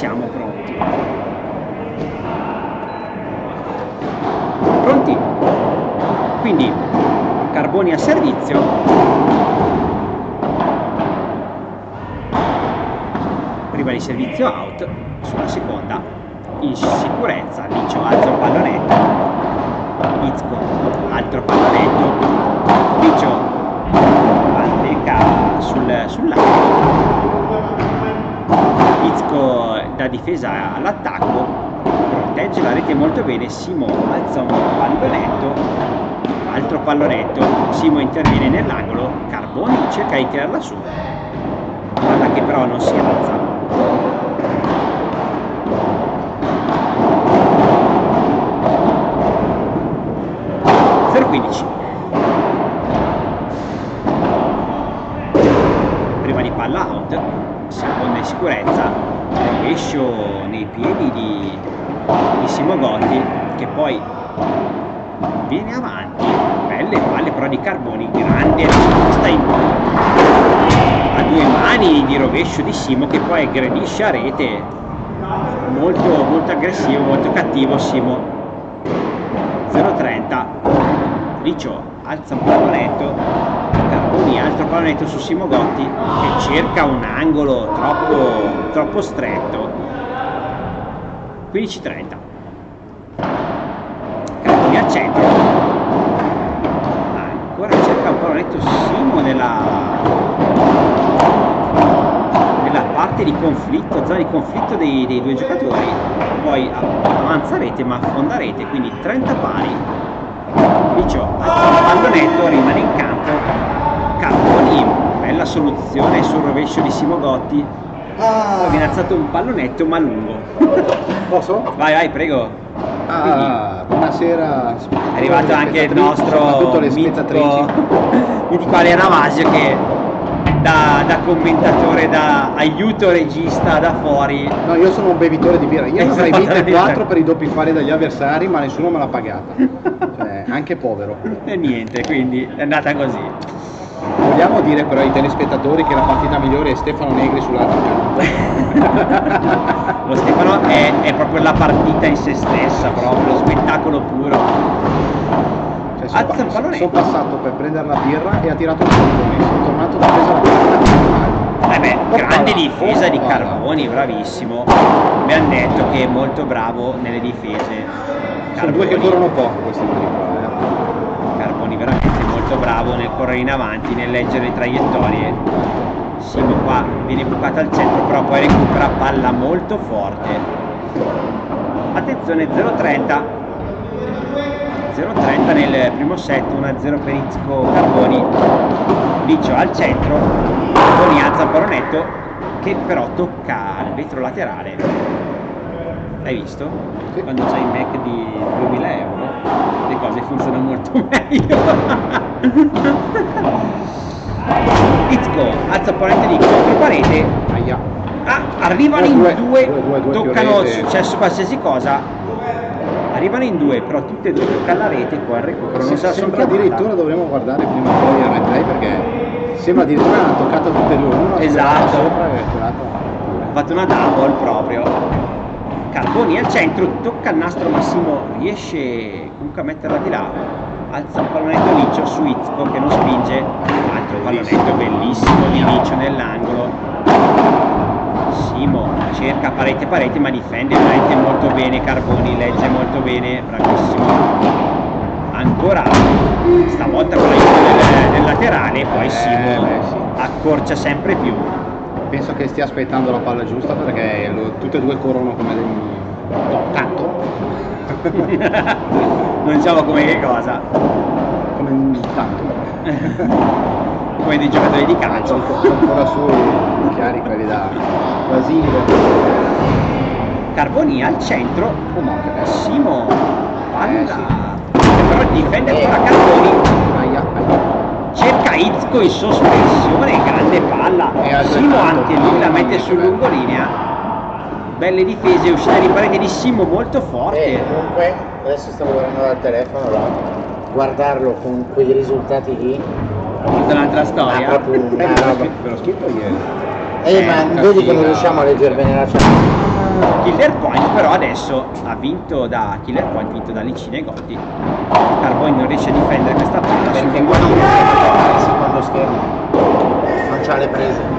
siamo pronti. Pronti? Quindi Carboni a servizio. Prima di servizio out, sulla seconda in sicurezza, Liccio alzo il pallonetto, Izco altro pallonetto, Liccio manteca sull'area, Izco da difesa all'attacco, protegge la rete molto bene, Simo alza un pallonetto, altro pallonetto, Simo interviene nell'angolo, Carboni cerca di tirarla su, palla che però non si alza. Prima di palla out, seconda in sicurezza, rovescio nei piedi di Simo Gotti che poi viene avanti, belle palle però di Carboni, grande risposta a due mani di rovescio di Simo che poi aggredisce a rete, molto aggressivo, molto cattivo Simo. 0-30. Liccio alza un pallonetto, Carboni altro pallonetto su Simo Gotti che cerca un angolo troppo stretto. 15-30. Carboni al centro, ancora cerca un pallonetto Simo nella parte di conflitto, zona di conflitto dei due giocatori, poi avanza rete ma affonda rete, quindi 30 pari. Liccio alza un pallonetto, rimane in campo Carboni, bella soluzione sul rovescio di Simo Gotti, viene alzato un pallonetto ma lungo. Posso? Vai prego. Buonasera, è arrivato anche il nostro mitico Aleravasio che da commentatore, da aiuto regista da fuori. No, io sono un bevitore di birra, io avrei vinto il 4 per i doppi pari dagli avversari ma nessuno me l'ha pagata. Anche povero. E niente, quindi è andata così. Vogliamo dire però ai telespettatori che la partita migliore è Stefano Negri sull'altro campo. Lo Stefano è proprio la partita in se stessa, proprio lo spettacolo puro. Cioè, sono passato per prendere la birra e ha tirato il pallone, sono tornato da presa pura. Grande difesa di Carboni, bravissimo. Mi hanno detto che è molto bravo nelle difese. Sono due che corrono poco questi qui. Veramente molto bravo nel correre in avanti, nel leggere le traiettorie. Simo qua viene bucata al centro però poi recupera, palla molto forte, attenzione. 0-30 nel primo set, 1-0 per Izco Carboni. Liccio al centro, Carboni alza il pallonetto che però tocca al vetro laterale. Hai visto? Sì. Quando c'è il Mac di 2000 euro le cose funzionano molto meglio. Izco alza ponente di controparete. Arrivano in due toccano, è successo qualsiasi cosa, arrivano in due però tutte e due toccano la rete con il recupero. Non sa, sembra addirittura, dovremmo guardare prima di il replay perché sembra addirittura hanno toccato tutte e due. Uno esatto, ha fatto una double proprio. Carboni al centro, tocca il nastro Massimo, riesce comunque a metterla di là, alza il pallonetto Liccio su Izco che non spinge, altro pallonetto bellissimo di Liccio nell'angolo. Simo cerca parete ma difende veramente molto bene Carboni, legge molto bene, bravissimo. Ancora stavolta con l'aiuto del laterale, poi Simo accorcia sempre più. Penso che stia aspettando la palla giusta perché tutte e due corrono come dei tanto. Non diciamo come che cosa, come un tanto come dei giocatori di calcio. Sono ancora solo chiari quelli da Brasile. Carboni al centro, Simo però difende ancora Carboni, cerca Izco in sospensione, grande palla, Simo anche lì la mette su lungolinea. Belle difese, uscita di parete di Simo molto forte. Comunque adesso stavo guardando dal telefono là. Guardarlo con quei risultati lì è tutta un'altra storia, proprio una roba. Ve l'ho scritto ieri, ma vedi che non riusciamo a leggere bene la chat. Killer Point, però adesso ha vinto da Killer Point, vinto da Licini-Gotti. Carboni non riesce a difendere questa palla perché secondo schermo non c'ha le prese.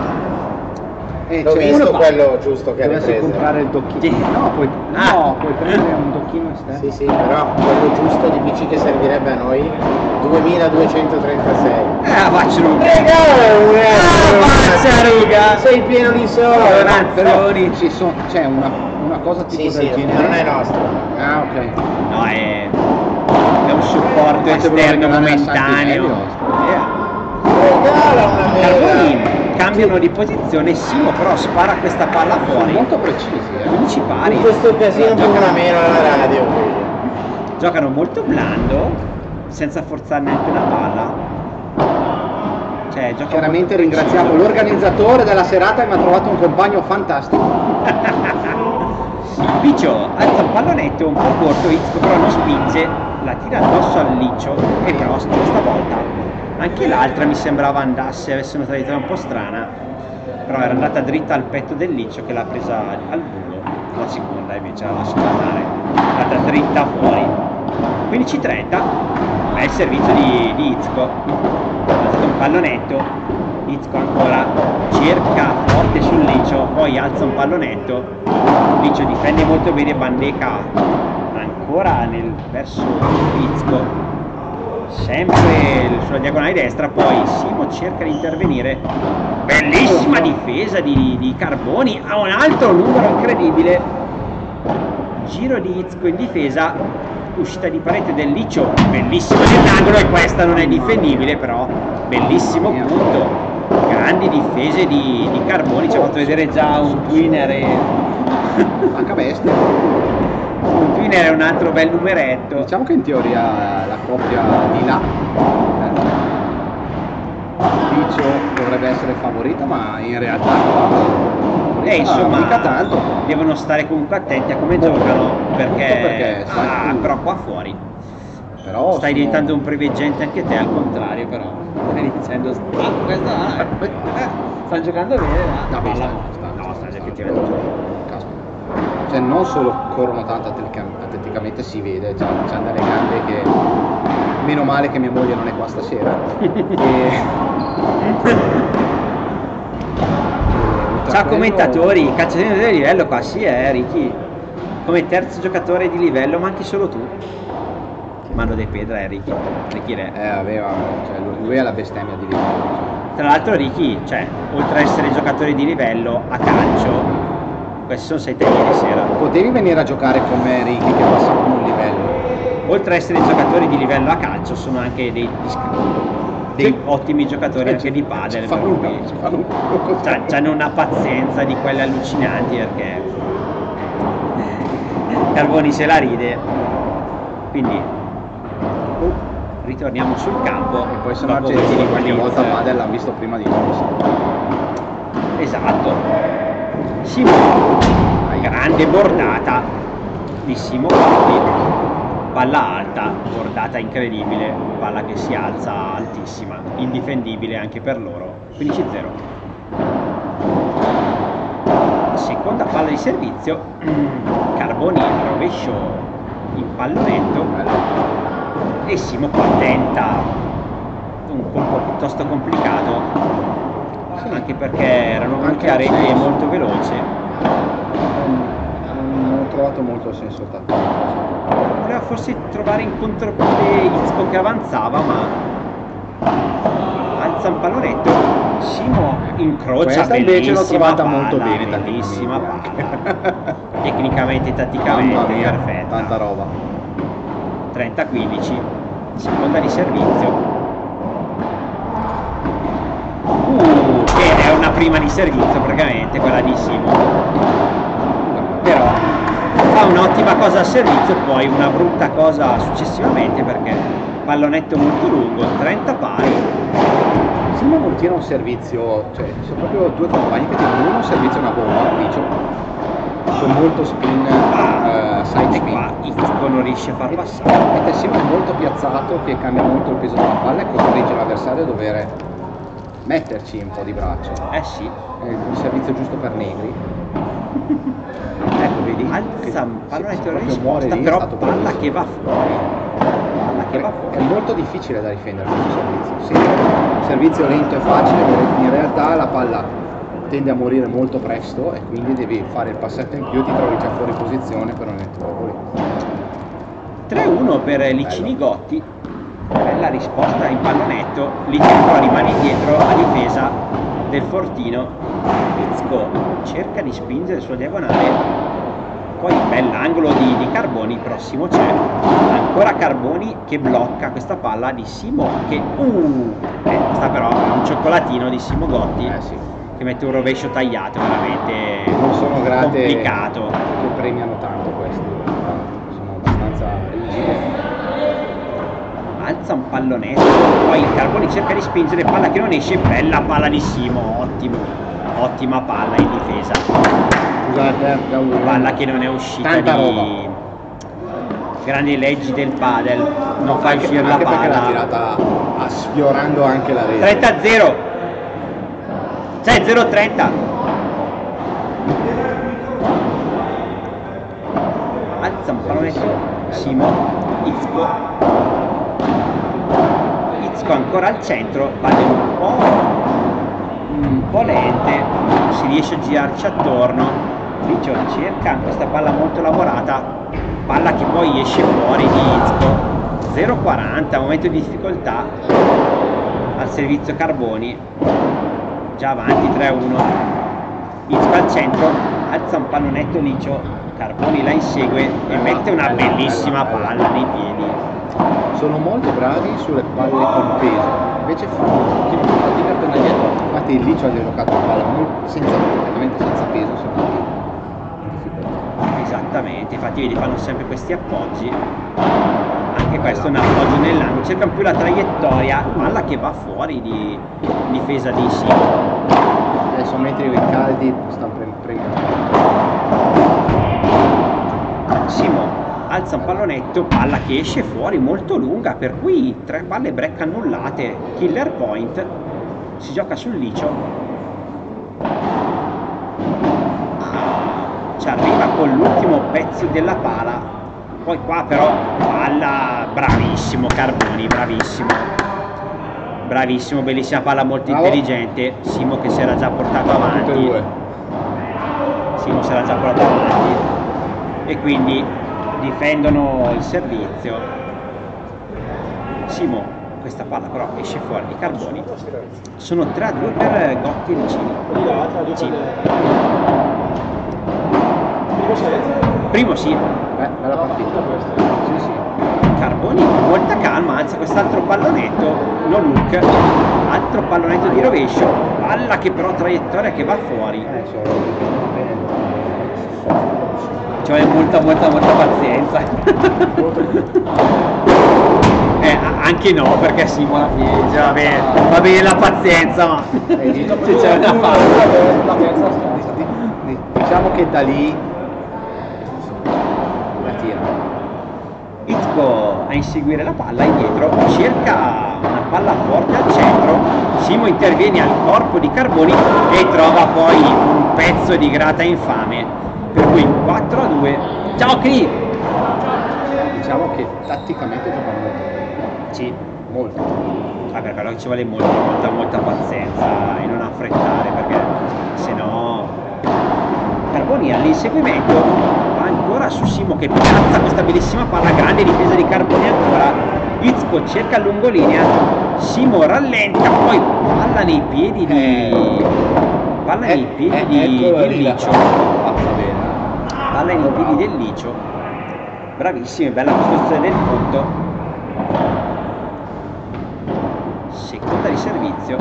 Ho visto quello giusto che ha le prese. Dovessi comprare il docchino. No, puoi prendere un docchino esterno. Sì, sì, però quello giusto di PC che servirebbe a noi, 2236. Vacciaruga! Vacciaruga! Sei pieno di soldi! Ci sono, c'è una cosa tipo del genere. Ma non è nostra. Ah, ok. No, è un supporto esterno momentaneo. Regala una merda! Cambiano di posizione, Simo però spara questa palla fuori. Molto precisi, 15 pari. In questo casino giocano meno alla radio. Giocano molto blando, senza forzare neanche la palla. Cioè, chiaramente ringraziamo l'organizzatore della serata che mi ha trovato un compagno fantastico. Piccio alza il pallonetto un po' corto, Izco però non spinge, la tira addosso al Liccio e cross questa volta. Anche l'altra mi sembrava andasse, avesse una traiettoria un po' strana, però era andata dritta al petto del Liccio che l'ha presa al volo, la seconda invece la lasciata andare, è andata dritta fuori. 15-30, è il servizio di Izco, ha fatto un pallonetto, Izco ancora cerca forte sul Liccio, poi alza un pallonetto, Liccio difende molto bene, bandeca ancora verso Izco. Sempre sulla diagonale destra, poi Simo cerca di intervenire. Bellissima difesa di Carboni, ha un altro numero incredibile. Giro di Izco in difesa, uscita di parete del Liccio, bellissima nell'angolo e questa non è difendibile, però bellissimo punto. Grandi difese di Carboni, ci ha fatto vedere già un twinner e... Manca bestia. Un twinner è un altro bel numeretto. Diciamo che in teoria la coppia di là Liccio dovrebbe essere favorita, ma in realtà insomma mica tanto. Devono stare comunque attenti a come giocano, perché però qua fuori però stai diventando un preveggente anche te, al contrario però stai iniziando sta giocando bene cioè non solo corrono tanto atleticamente, si vede, già hanno delle gambe che meno male che mia moglie non è qua stasera. Ciao commentatori, calciatore di livello qua, sì Ricky, come terzo giocatore di livello, ma anche solo tu. Mano dei Pedra è Ricky, Ricky Re. Aveva, cioè lui ha la bestemmia di livello. Tra l'altro Ricky, cioè, oltre a essere giocatore di livello, a calcio, questi sono 6 tempi di sera. Potevi venire a giocare con me, Ricky, che passa con un livello. Oltre a essere giocatori di livello a calcio, sono anche dei ottimi giocatori anche di padel. C'hanno una pazienza di quelle allucinanti, perché Carboni se la ride. Quindi ritorniamo sul campo. E poi sono argentini qualche volta padel l'hanno visto prima di noi. Esatto. Simo, grande bordata di Simo Gotti, palla alta, bordata incredibile, palla che si alza altissima, indifendibile anche per loro. 15-0. Seconda palla di servizio, Carboni rovescio in pallonetto e Simo tenta un colpo piuttosto complicato. Anche perché erano anche a rete molto veloce, non ho trovato molto senso tanto. Voleva forse trovare in contropiede Izco che avanzava, ma alza un pallonetto, Simo incrocia. Questa invece l'ho trovata palla, molto bene, bellissima palla. Tecnicamente e tatticamente perfetta. Tanta roba. 30-15, seconda di servizio. Che è una prima di servizio praticamente quella di Simo, però fa un'ottima cosa a servizio, poi una brutta cosa successivamente perché pallonetto molto lungo, 30 pari. Simo non tira un servizio, cioè sono proprio due compagni che tirano uno un servizio e una bomba, con molto spin, side spin. Qua Izco non riesce a far passare. Ed è sempre molto piazzato, che cambia molto il peso della palla e costringe l'avversario a dovere metterci un po' di braccio. Eh sì, il servizio giusto per Negri. Ecco, vedi alza un pallone di risposta, però palla che va fuori. Palla che va fuori. È molto difficile da difendere questo servizio. Se un servizio lento è facile, in realtà la palla tende a morire molto presto e quindi devi fare il passetto in più, ti trovi già fuori posizione per non entrare. 3-1 per Licini-Gotti. Bella risposta in pallonetto, Licini rimane dietro a difesa del fortino. Izco cerca di spingere il suo diagonale, poi bell'angolo di Carboni, prossimo c'è, ancora Carboni che blocca questa palla di Simo che sta però un cioccolatino di Simo Gotti, sì, che mette un rovescio tagliato veramente, non sono grate, complicato, che premiano tanto questi, sono abbastanza rigide. Alza un pallonetto, poi Carboni cerca di spingere, palla che non esce, bella palla di Simo, ottimo, ottima palla in difesa. Scusate, palla che non è uscita di grandi leggi del padel, non fa uscire la palla. L'ha tirata sfiorando anche la rete. 30-0, cioè 0-30. Alza un pallonetto, Simo, Izco. Ancora al centro, vale un po' lente, non si riesce a girarci attorno. Riccio cerca questa palla molto lavorata, palla che poi esce fuori di Izco. 0-40, momento di difficoltà al servizio Carboni, già avanti 3-1. Izco al centro, alza un pallonetto Licio, Carboni la insegue e mette una bellissima palla nei piedi. Sono molto bravi sulle palle con peso, invece fanno un po' fatica per la dietro. Infatti lì ci hanno giocato una palla praticamente senza peso, sono in difficoltà. Esattamente, infatti vedi, fanno sempre questi appoggi, anche questo è un appoggio nell'angolo, cercano più la traiettoria, palla che va fuori di difesa di Simo. Adesso mentre i caldi stanno prendendo. Simo alza un pallonetto, palla che esce fuori molto lunga, per cui tre palle break annullate, killer point, si gioca sul Licio, ci arriva con l'ultimo pezzo della pala, poi qua però palla, bravissimo Carboni, bravissimo, bellissima palla, molto intelligente, Simo che si era già portato avanti, e quindi difendono il servizio. Simo, questa palla però esce fuori di Carboni. Sono 3-2 per Gotti e Licini. Primo sì. Bella partita questa. Carboni con molta calma alza quest'altro pallonetto, no look, altro pallonetto di rovescio, palla che però traiettoria che va fuori. Ci vuole molta pazienza. Anche no, perché Simo alla fine dice va bene la pazienza, ma c'è una pazienza. Diciamo che da lì la tira. Izco a inseguire la palla indietro, cerca una palla forte al centro, Simo interviene al corpo di Carboni e trova poi un pezzo di grata infame. Per cui 4-2. Ciao Cri! Diciamo che tatticamente giocano molto bene. Sì, molto. Per quello che ci vuole molta pazienza e non affrettare, perché sennò Carboni all'inseguimento va ancora su Simo che piazza questa bellissima palla, grande difesa di Carboni ancora. Izco cerca lungolinea, Simo rallenta, poi palla nei piedi di Licio. Palla in piedi del Licio, bravissimi, bella costruzione del punto, seconda di servizio,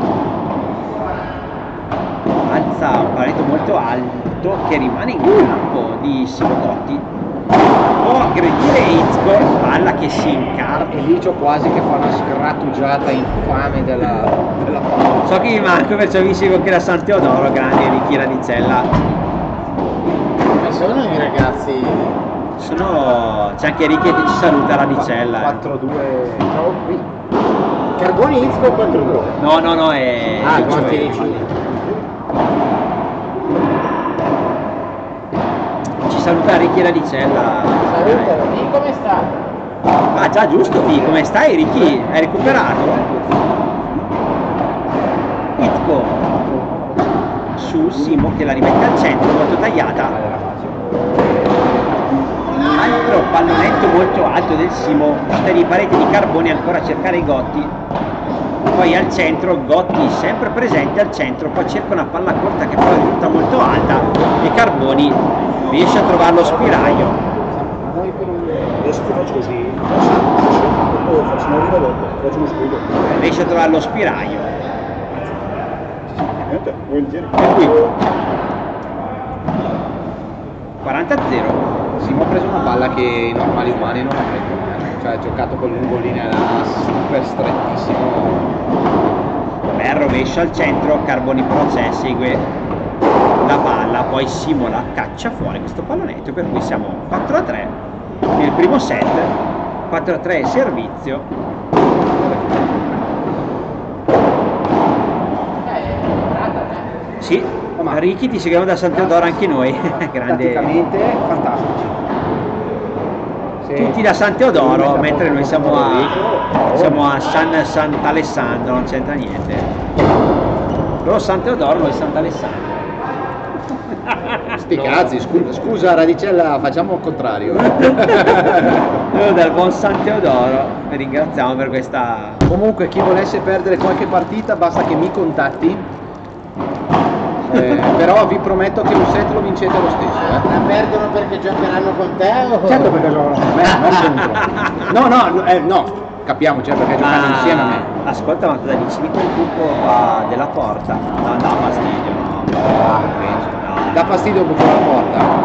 alza un paletto molto alto che rimane in campo di Simo Gotti, può aggredire Izco, palla che si incarta e Licio quasi che fa una scrattugiata infame della palla. So che mi manco, perciò vi seguo anche da San Teodoro, grande Ricky Radicella. Sono i ragazzi, c'è anche Ricky che ci saluta, Radicella. 4-2, ciao qui. Carboni-Izco 4-2. No, è Gotti Licini. Ci saluta Ricky e Radicella. Salutalo. Ricky, come stai? Ah già, giusto, Ricky, come stai Ricky? Hai recuperato? Izco su Simo che la rimette al centro, molto tagliata. Un altro pallonetto molto alto del Simo, tutte le pareti di Carboni, ancora a cercare i Gotti. Poi al centro, Gotti sempre presente al centro, poi cerca una palla corta che però è tutta molto alta e Carboni riesce a trovare lo spiraglio. Riesce a trovare lo spiraglio. E qui 40-0. Simo ha preso una palla che i normali umani non avrebbero mai. Cioè ha giocato con lungolinea super strettissimo. Bel rovescio al centro, Carboni però segue la palla, poi Simo la caccia fuori questo pallonetto, per cui siamo 4-3 nel primo set, 4-3 servizio. Sì, ma Ricky ti seguiamo da San Teodoro anche noi. Grande. Praticamente fantastici. Tutti da San Teodoro, mentre noi siamo a Sant'Alessandro, non c'entra niente. Loro San Teodoro, noi Sant'Alessandro. Sti cazzi, scusa Radicella, facciamo il contrario. Noi dal buon San Teodoro vi ringraziamo per questa. Comunque chi volesse perdere qualche partita basta che mi contatti. Però vi prometto che un set lo vincete lo stesso. La perdono perché giocheranno con te? O... Certo perché giocano con me, non contro. No, capiamoci perché giocano insieme a me. Ascolta, ma cosa dici di quel gruppo della porta? No, dà fastidio, no. Dà fastidio buco la porta.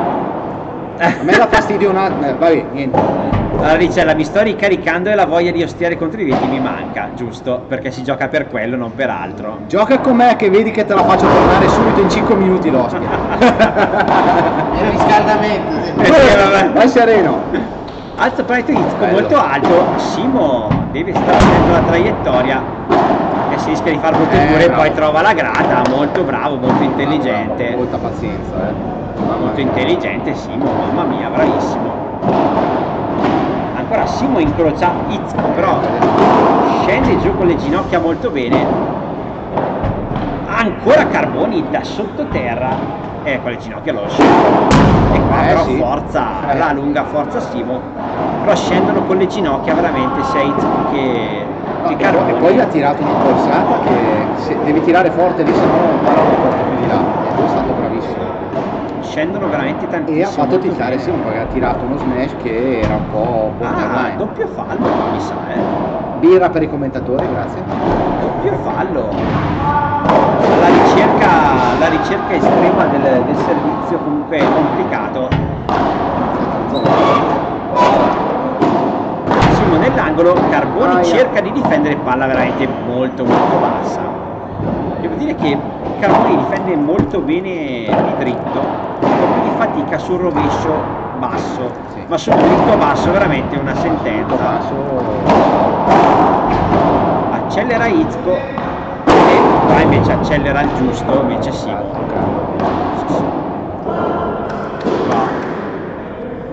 A me dà fastidio un attimo, vabbè, niente. Allora Ricella, mi sto ricaricando e la voglia di ostiare contro i venti mi manca, giusto? Perché si gioca per quello, non per altro. Gioca con me che vedi che te la faccio tornare subito in 5 minuti l'ospite. E riscaldamento. Vai sereno. Alto paletto Izco, molto alto. Simo deve stare dentro la traiettoria e si rischia di far brutture e poi trova la grata. Molto bravo, molto intelligente. Bravo, molta pazienza, Molto intelligente Simo, mamma mia, bravissimo. Ancora Simo incrocia Izco, però scende giù con le ginocchia molto bene. Ancora Carboni da sottoterra, con le ginocchia lo scende. E qua però sì. La lunga forza Simo, però scendono con le ginocchia veramente sia Izco che Carboni. E poi ha tirato una corsata che devi tirare forte lì, se no non parla più di là. E lui è stato bravissimo. Scendono veramente tantissimo. E ha fatto tizzare Simo perché ha tirato uno smash che era un po' borderline. Doppio fallo, mi sa. Birra per i commentatori, grazie. Doppio fallo. La ricerca estrema del servizio comunque è complicato. Simo nell'angolo, Carboni cerca di difendere palla veramente molto bassa. Devo dire che Carboni difende molto bene di dritto. Di fatica sul rovescio basso, sì. Ma sul dritto basso veramente una sentenza. Accelera Izco e qua invece accelera il giusto, invece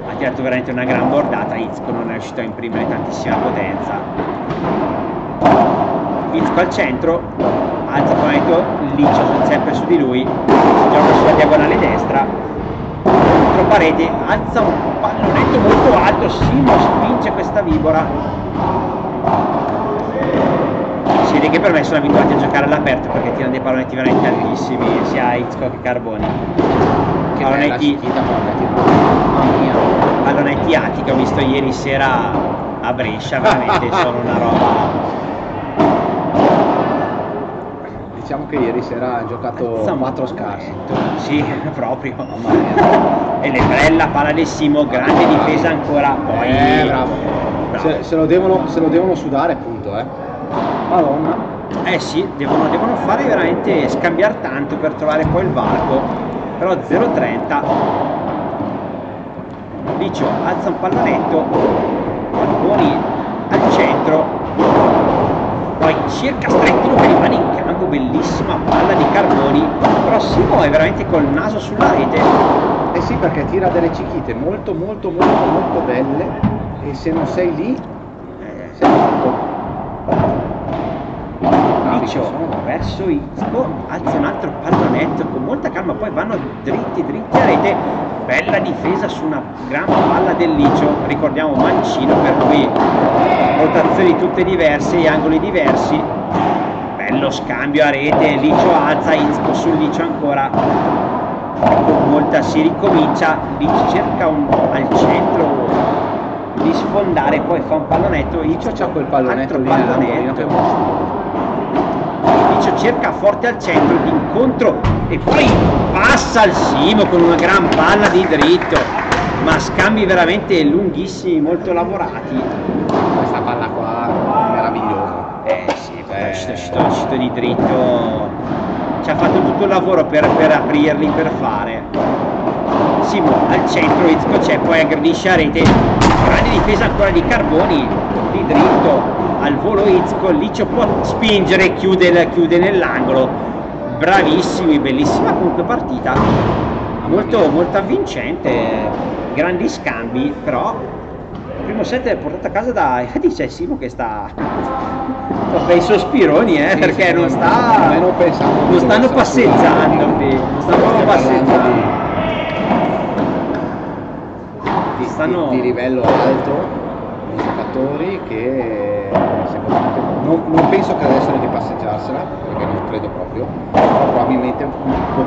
ha tirato veramente una gran bordata. Izco non è riuscito a imprimere tantissima potenza. Izco al centro, alza pallonetto, Liccio sempre su di lui, si gioca sulla diagonale destra. Parete, alza un pallonetto molto alto, Simo spinge questa vibora. Si vede che per me sono abituati a giocare all'aperto perché tirano dei pallonetti veramente altissimi, sia Izco che Carboni. Che pallonetti, pallonetti alti che ho visto ieri sera a Brescia, veramente sono una roba. Diciamo che ieri sera ha giocato quattro scarsi. Sì, proprio. E le bella palla di Simo, grande difesa ancora. Poi bravo. Se lo devono sudare, appunto, Madonna. Sì, devono fare veramente scambiare tanto per trovare poi il varco. Però 0-30. Liccio alza un pallonetto. Carboni al centro. Poi cerca strettino che rimane in campo, bellissima palla di Carboni, però Simo è veramente col naso sulla rete e sì, perché tira delle cichite molto molto molto molto belle, e se non sei lì sei morto. Verso Izco, alza un altro pallonetto con molta calma, poi vanno dritti dritti a rete. Bella difesa su una gran palla del Licio, ricordiamo mancino, per cui rotazioni tutte diverse, gli angoli diversi. Bello scambio a rete, Licio alza, Izco sul Licio ancora, con molta si ricomincia, Licio cerca al centro di sfondare, poi fa un pallonetto, Licio c'ha quel pallonetto, altro pallonetto. Licio cerca forte al centro l'incontro e poi passa al Simo con una gran palla di dritto, ma scambi veramente lunghissimi, molto lavorati. Questa palla qua è meravigliosa. Sì, è uscito di dritto, ci ha fatto tutto il lavoro per aprirli, per fare. Simo al centro, Izco c'è, poi aggredisce a rete, grande difesa ancora di Carboni, di dritto. Al volo Izco, Licio può spingere, chiude nell'angolo. Bravissimi, bellissima contropartita, molto avvincente, grandi scambi, però il primo set è portato a casa da... C'è Simo che sta bei sospironi, sì, perché sì, non stanno passeggiando, di livello alto. Giocatori che non penso che adesso di passeggiarsela, perché non credo proprio, però probabilmente un po'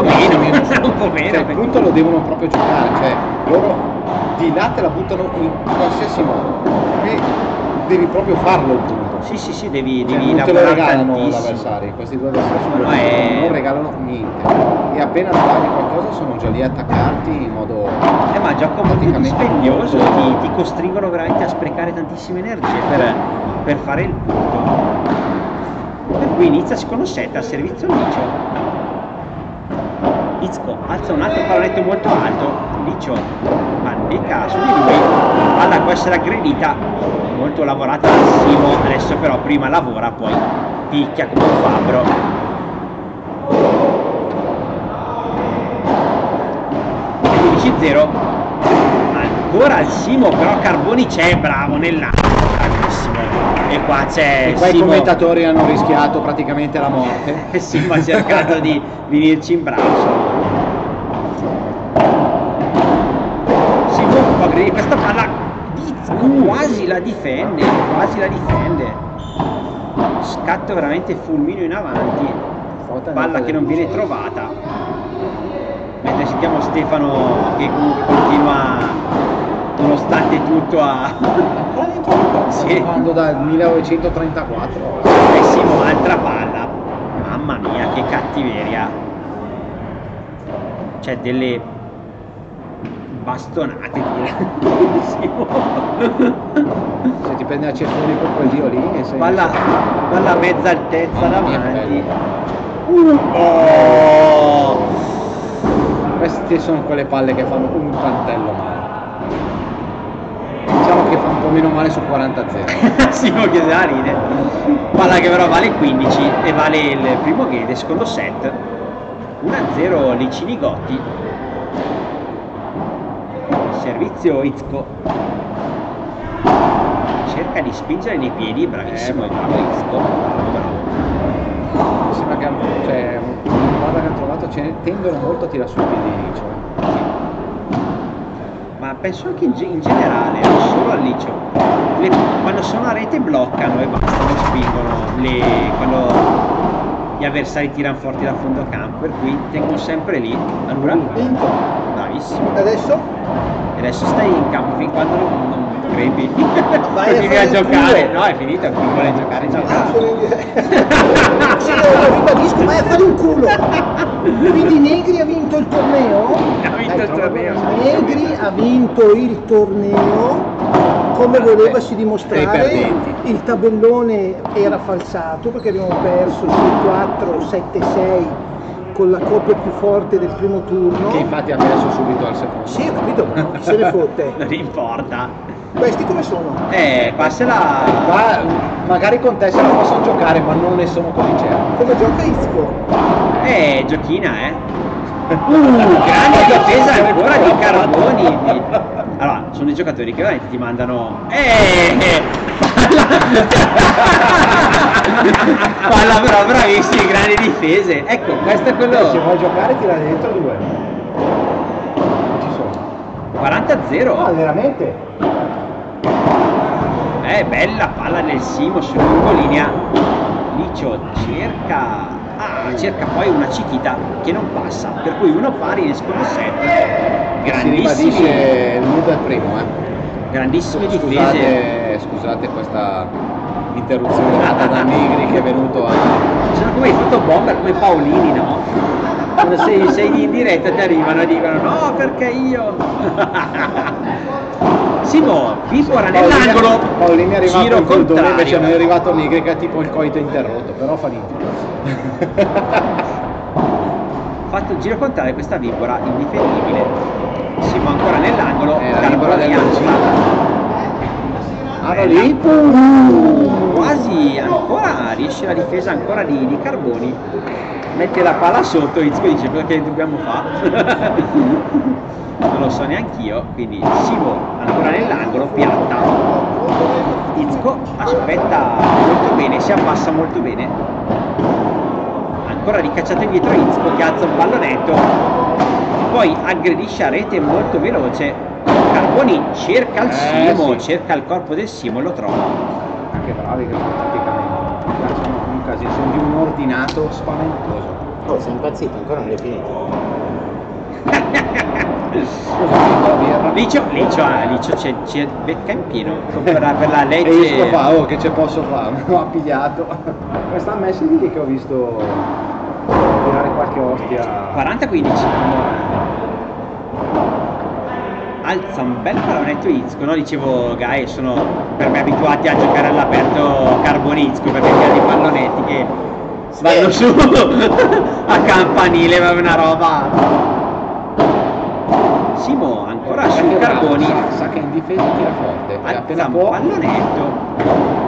meno, cioè, il punto lo devono proprio giocare, cioè loro di là te la buttano in qualsiasi modo, qui devi proprio farlo il punto. Sì, devi non te lo regalano l'avversario, questi due avversari non regalano niente, e appena fai qualcosa sono già lì attaccati in modo ma già completamente dispendioso, ti costringono veramente a sprecare tantissime energie per fare il punto. Per cui inizia secondo set a servizio Licio. Izco alza un altro pallonetto molto alto, Licio ma nel caso di lui la palla può essere aggredita, molto lavorata da Simo, adesso però prima lavora poi picchia come un fabbro. E 12-0 ancora Simo, però Carboni c'è, bravo nell'angolo, bravissimo, e qua c'è Simo. I commentatori hanno rischiato praticamente la morte. Sì, ma ha cercato di venirci in braccio. Simo può aggredire questa palla, quasi la difende, scatto veramente fulmineo in avanti, palla che non viene trovata, mentre sentiamo Stefano che comunque continua nonostante tutto a quando dal 1934 Simo, altra palla, mamma mia che cattiveria, cioè delle bastonate se ti prende a ceffoni con quel dio lì e sei palla a mezza altezza davanti. Queste sono quelle palle che fanno un tantello male, diciamo che fa un po' meno male su 40-0. Si può chiedere la ride, palla che però vale 15 e vale il primo game, secondo set 1-0 Licini-Gotti. Servizio Izco, cerca di spingere nei piedi, bravissimo, bravo Izco, bravo. Mi sembra che guarda che hanno trovato, tendono molto a tirare sui piedi Licio, ma penso anche in generale, non solo al Licio, quando sono a rete bloccano e basta, non spingono, quando gli avversari tirano forti da fondo campo, per cui tengono sempre lì, allora bravissimo. Adesso stai in campo fin quando non crepi, continui a giocare, no è finito, chi vuole giocare gioca. Sì, lo ribadisco, vai a fare un culo, quindi Negri ha vinto il torneo, Negri ha vinto il torneo, come voleva si dimostrare, il tabellone era falsato perché abbiamo perso sul 4-7-6 con la coppia più forte del primo turno, che infatti ha perso subito al secondo. Sì, ho capito, no, chi se ne fotte. Non importa. Questi come sono? Qua magari con te se la possono giocare, ma non ne sono così certo. Come gioca Izco? Giochina, Grande che pesa ancora di Carboni. Allora, sono dei giocatori che veramente ti mandano. Palla però bravissimi, grandi difese. Ecco, questo è quello. Se vuoi giocare tira dentro due. Ci sono. 40-0. Ma veramente? Bella palla del Simo sul lungo linea. Licio cerca. Ah, cerca poi una cichita che non passa, per cui uno pari, escono 7. Grandissimi. Si ribadisce il nudo al primo, grandissime difese. Scusate questa interruzione data da Negri che è venuto a... Sono come i fotobomber, come Paolini, no? Quando sei in diretta ti arrivano e dicono no, perché io... Simo, Vipora nell'angolo. Paolini è arrivato giro col dove invece non è arrivato Negri che ha tipo il coito interrotto, però fa niente. Fatto il giro contrario, questa Vipora indifendibile. Simo ancora nell'angolo, la Vipora del lì quasi ancora riesce la difesa ancora di Carboni, mette la palla sotto. Izco dice quello che dobbiamo fare. Non lo so neanch'io, quindi Simo ancora nell'angolo, pianta. Izco aspetta molto bene, si abbassa molto bene. Ancora ricacciato indietro Izco che alza un pallonetto, poi aggredisce a rete molto veloce. Carboni cerca il Simo, sì. Cerca il corpo del Simo e lo trova. Anche bravi che sono praticamente, sono di un ordinato spaventoso. Oh, sei impazzito, ancora non è finito. Licio c'è becca in pieno per la legge. E Izco fa, che ce posso fare, l'ho pigliato. Questa messa di lì che ho visto... tirare qualche ostia. 40-15. Alza un bel pallonetto Izco. No, dicevo, guys, sono per me abituati a giocare all'aperto Carboni-Izco, perché ha dei pallonetti che vanno su a campanile, ma è una roba. Simo ancora su Carboni. Sa che in difesa tira forte. Alza un pallonetto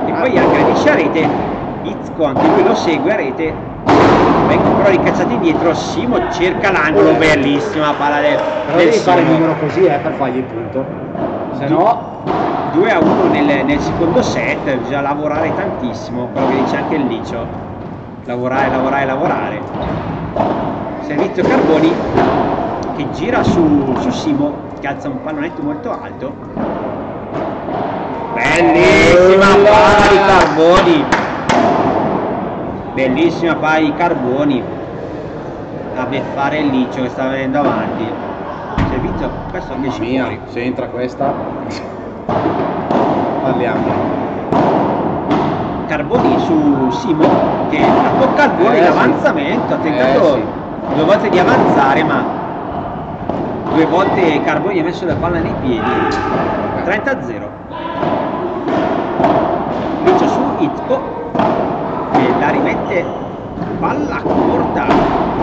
e poi aggredisce a rete. Izco anche lui lo segue a rete. Vengono però ricacciati indietro. Simo cerca l'angolo, bellissima palla del Simo. Fare il numero così per fargli il punto, se no 2-1 nel secondo set. Bisogna lavorare tantissimo, quello che dice anche il Licio, lavorare. Servizio Carboni che gira su Simo, che alza un pallonetto molto alto. Bellissima palla di Carboni. Bellissima palla di Carboni a beffare il Licio che sta venendo avanti. Servizio, questo è fuori. Se entra questa parliamo. Carboni su Simo che la tocca al volo in avanzamento. Ha tentato due volte di avanzare, ma due volte Carboni ha messo la palla nei piedi. 30-0. Licio su Izco e la rimette, palla corta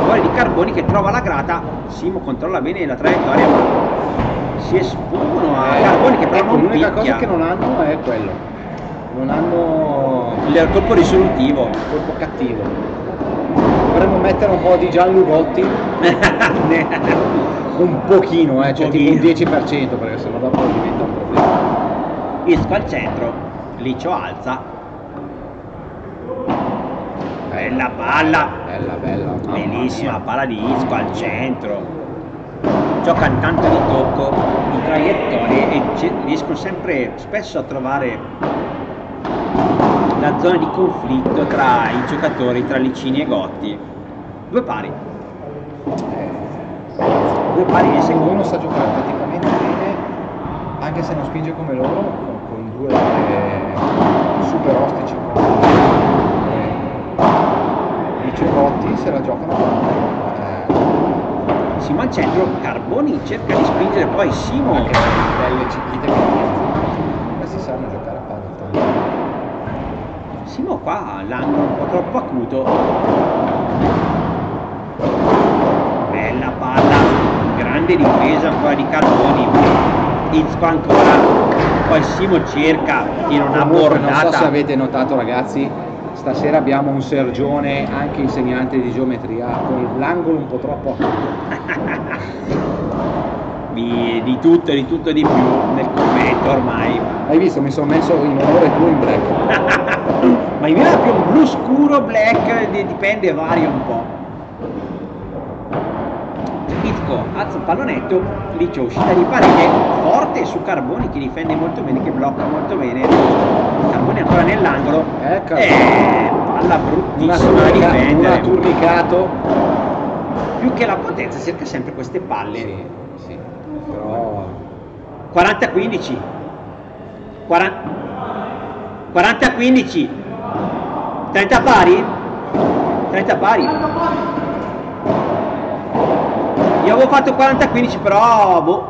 fuori di Carboni che trova la grata. Simo controlla bene la traiettoria, ma si espongono a Carboni che però non picchia. L'unica cosa che non hanno è quello, non hanno il colpo risolutivo, il colpo cattivo. Dovremmo mettere un po' di Gianlu Gotti. Un pochino, cioè tipo un 10%, perché sennò dopo diventa un problema. Izco al centro, Licio alza. Bella palla, bella, bellissima palla di Izco al centro. Gioca intanto di tocco, di traiettorie e riescono sempre spesso a trovare la zona di conflitto tra i giocatori, tra Licini e Gotti. Due pari di secondo. Uno sta giocando praticamente bene, anche se non spinge come loro, con due super ostici. Gotti se la giocano Simo al centro. Carboni cerca di spingere, poi Simo anche belle cicchite che questi sanno giocare a palla. Simo qua l'angolo un po' troppo acuto. Bella palla, grande difesa ancora di Carboni. Izco ancora, poi Simo cerca che non ha bordata. Non so se avete notato ragazzi, Stasera abbiamo un Sergione, anche insegnante di geometria, con l'angolo un po' troppo di tutto e di più nel commento ormai. Hai visto, mi sono messo in oro e tu in black. Ma in realtà più blu scuro, black, dipende, varia un po'. Izco alza il pallonetto, lì c'è uscita di parete forte su Carboni, che difende molto bene, che blocca molto bene. Carboni ancora nell'angolo, palla bruttissima da difendere, un turnicato. Più che la potenza cerca sempre queste palle. Sì, però 40-15, 40-15, 30 pari, 30 pari. Io avevo fatto 40-15, però boh.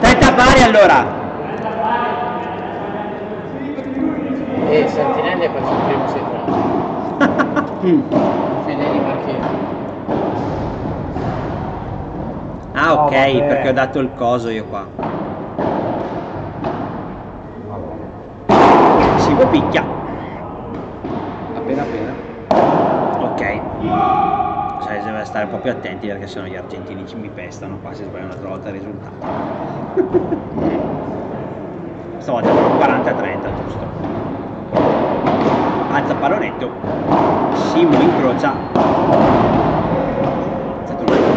30 pari allora. E Santinelli è passato il primo centrale. Ah, ok, vabbè, perché ho dato il coso io qua. Simo picchia. Appena appena. Ok. Sai, deve stare un po' più attenti, perché sennò gli argentini ci mi pestano qua se sbaglio un'altra volta il risultato. Stavolta però 40-30, giusto. Alza pallonetto. Simo incrocia.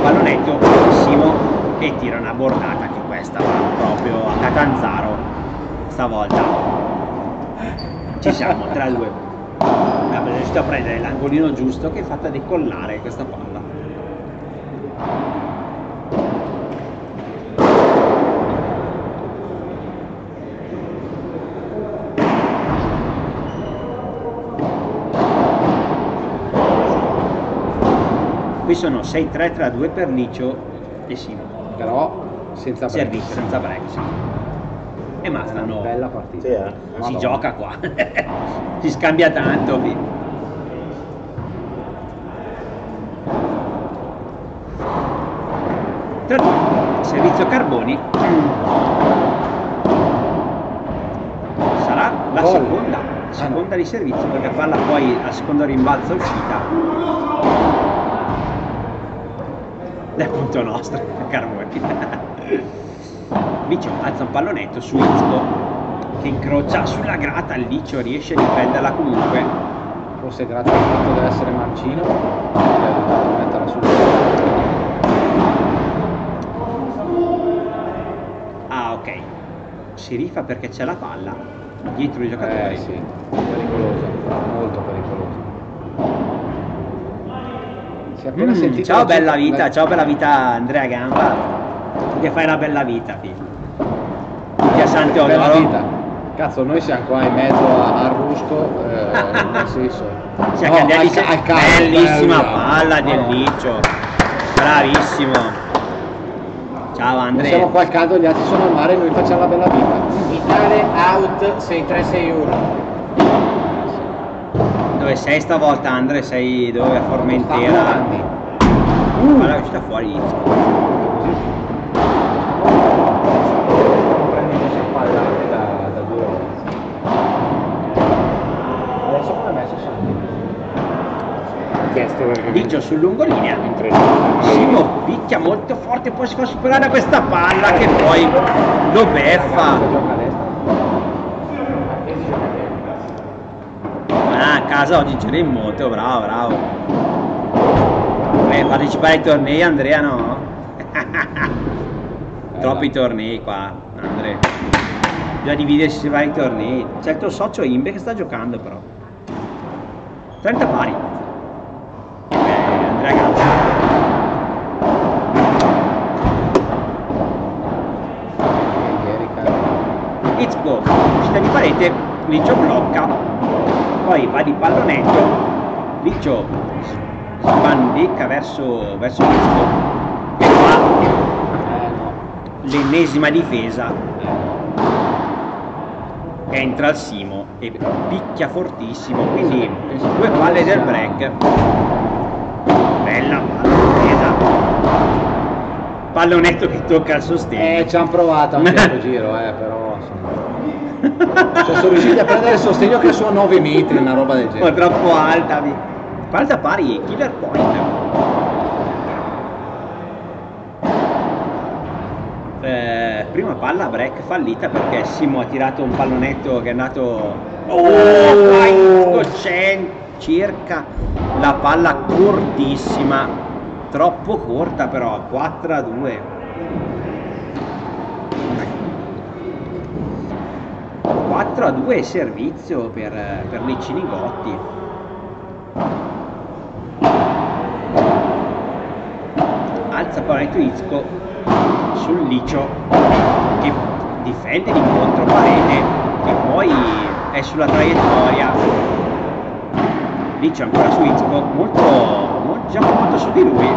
Pallonetto bellissimo e tira una bordata, che questa va proprio a Catanzaro stavolta. Ci siamo, 3-2. Abbiamo riuscito a prendere l'angolino giusto che è fatta decollare questa palla. Qui sono 6-3 tra 2 per Licio e Simo. Però senza break. Servizio, senza break, sì. E ma stanno... Bella partita. Sì, eh? Si gioca qua. Si scambia tanto. Qui. Tra 2. Servizio Carboni. Sarà la seconda di servizio, perché palla poi al secondo rimbalzo uscita. È appunto nostro, Carboni. Licio alza un pallonetto su Izco, che incrocia sulla grata. Licio riesce a difenderla comunque. Forse grazie al fatto deve essere mancino, deve metterla sul ok. Si rifà perché c'è la palla dietro i giocatori. Sì, pericoloso, molto pericoloso. Ciao bella vita, ciao bella vita Andrea Gamba, tu che fai la bella vita, figlio. Tutti a San Teodoro. Cazzo, noi siamo qua in mezzo a Rusco, nel senso. Siamo al calcio. Bellissima palla del Licio. Bravissimo. Ciao Andrea. Noi siamo qua al caldo, gli altri sono al mare e noi facciamo la bella vita. Vitale out 6-3-6-1. Dove sei stavolta, Andre? Sei dove? A Formentera? Guarda, è uscita fuori Izco. Prendono se pallate da 2 ore. Adesso come me si sono Licio sul lungolinea. Simo picchia molto forte, poi si fa superare da questa palla che poi lo beffa. Casa oggi c'era in moto, bravo, bravo. Partecipare ai tornei, Andrea, no? Troppi tornei qua, Andrea. Bisogna dividersi i vari tornei. C'è il tuo socio Imbe che sta giocando, però. 30 pari. Andrea Gamba. Izco, uscita di parete, Licio blocca. Poi va di pallonetto, Licio sbandicca verso Izco e fa l'ennesima difesa. Entra al Simo e picchia fortissimo, quindi due palle del break. Bella palla difesa. Pallonetto che tocca al sostegno. Ci hanno provato anche a giro, però. Sono solo riusciti a prendere il sostegno che sono 9 metri, una roba del genere. Ma troppo alta, alta pari, killer point. Prima palla break fallita perché Simo ha tirato un pallonetto che è andato circa la palla cortissima, troppo corta però, 4-2. Servizio per Licini-Gotti. Alza pallonetto Izco sul Licio che difende l'incontro parete e poi è sulla traiettoria. Licio ancora su Izco, gioca molto su di lui,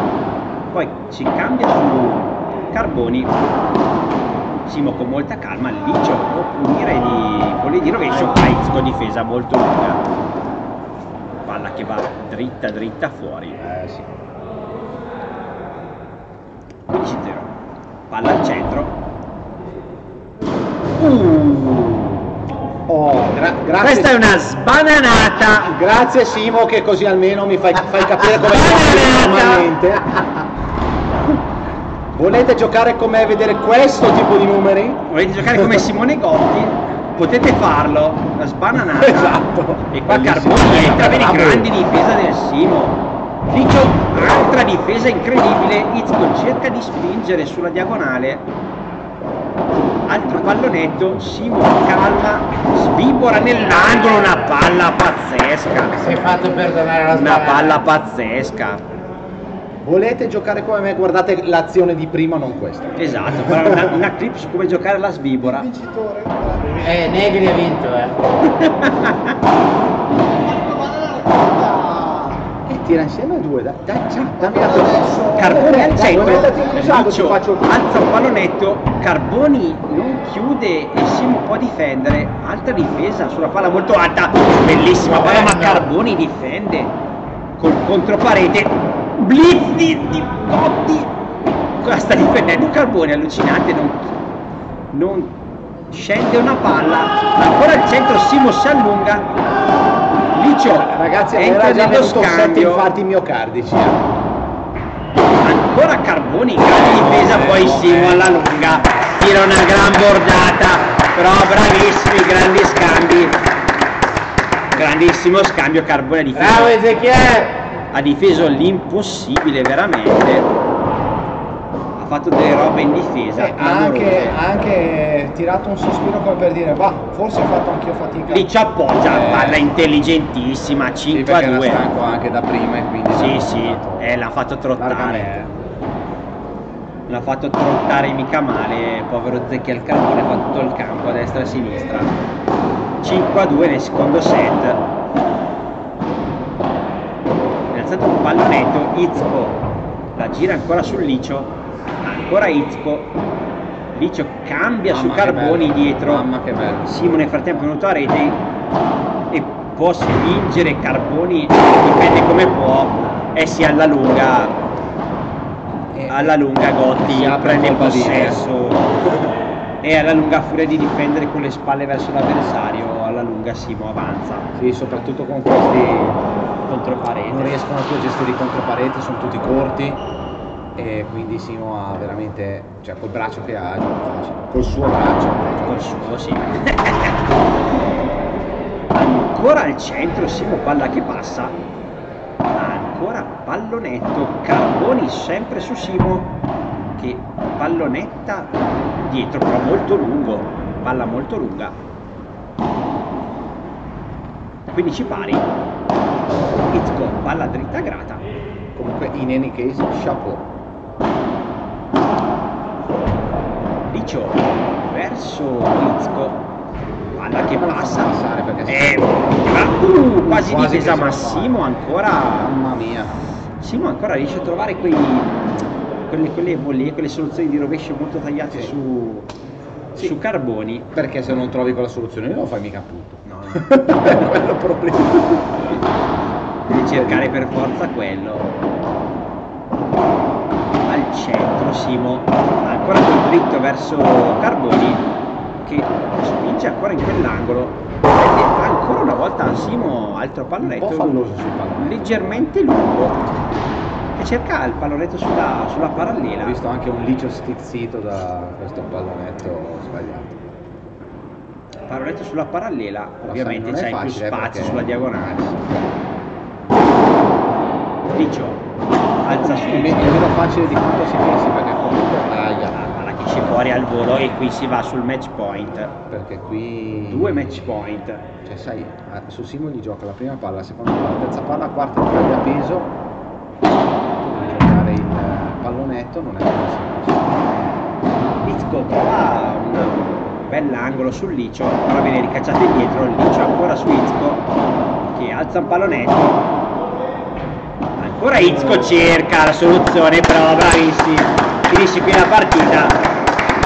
poi si cambia su Carboni. Simo con molta calma, Licio può punire di volle di rovescio a Izco, difesa molto lunga, palla che va dritta dritta fuori. 15-0, palla al centro. Questa è una sbananata. Grazie Simo che così almeno mi fai capire come funziona normalmente. Volete giocare con me e vedere questo tipo di numeri? Volete giocare come Simone Gotti? Potete farlo, la sbananata. Esatto. E qua Carboni entra, vedi, grande difesa del Simo. Licio, altra difesa incredibile. Izco cerca di spingere sulla diagonale. Altro pallonetto, Simo calma, sbibora nell'angolo, una palla pazzesca. Si è fatto perdonare la sbananata. Una palla pazzesca. Volete giocare come me? Guardate l'azione di prima, non questa. Esatto, una clip su come giocare alla svibora. Il vincitore. Negri ha vinto, E tira insieme due, dammi la tua. Carboni al centro. Licio alza un pallonetto, Carboni non chiude e Simo può difendere. Altra difesa sulla palla molto alta. Bellissima palla, ma Carboni difende col controparete. Blitz di Gotti, qua sta difendendo Carboni, allucinante, non scende una palla, ancora al centro Simo si allunga, Licio ragazzi entra nello scambio, infatti miocardici, ancora Carboni, grande difesa, poi Simo alla lunga, tira una gran bordata, però bravissimi, grandi scambi, grandissimo scambio Carboni a difesa. Bravo Ezechiel! Ha difeso l'impossibile veramente, ha fatto delle robe in difesa, ha anche tirato un sospiro come per dire va, forse ho fatto anch'io fatica. Lì ci appoggia, palla intelligentissima, 5-2. Era stanco anche da prima e quindi l'ha fatto trottare, l'ha fatto trottare mica male, povero Ezechiel Carboni, fa tutto il campo a destra e a sinistra. 5-2 nel secondo set. Un pallonetto, Izco la gira ancora sul Licio, ancora Izco, Licio cambia su Carboni dietro, Simo nel frattempo è venuto a rete e può spingere Carboni, dipende come può, e si alla lunga Gotti prende il possesso e alla lunga furia di difendere con le spalle verso l'avversario, alla lunga Simo avanza. Sì, soprattutto con questi controparete. Non riescono più a gestire i controparete, sono tutti corti e quindi Simo ha veramente, cioè col braccio che ha, col suo braccio, col suo ancora al centro Simo, palla che passa, ancora pallonetto, Carboni sempre su Simo che pallonetta dietro però molto lungo, palla molto lunga. 15 pari. Izco, palla dritta grata. Comunque in any case, chapeau. Licio verso Izco, palla che passa. Quasi difesa, ma Simo ancora. Mamma mia. Simo ancora riesce a trovare quelle soluzioni di rovescio molto tagliate su Carboni. Perché se non trovi quella soluzione non lo fai mica appunto. No. Quello problema. Devi cercare per forza quello. Al centro Simo, ancora più dritto verso Carboni, che spinge ancora in quell'angolo, mette ancora una volta a Simo, altro pallonetto, un po' falloso sul pallone, leggermente lungo, e cerca il pallonetto sulla parallela. Ho visto anche un licio stizzito da questo pallonetto sbagliato. Pallonetto sulla parallela, ovviamente c'è più spazio sulla diagonale. Licio alza su. È meno facile di quanto si pensi, perché comunque taglia. La palla che esce fuori al volo, e qui si va sul match point. Perché qui. Due match point. Cioè, sai, su Simo gli gioca la prima palla, la seconda palla, la terza palla, la quarta palla a peso. Per giocare il pallonetto non è possibile. Izco trova un bell'angolo sul Licio, però viene ricacciato indietro. Il Licio ancora su Izco, che alza un pallonetto, ancora Izco cerca la soluzione, però bravissimo, finisce qui la partita.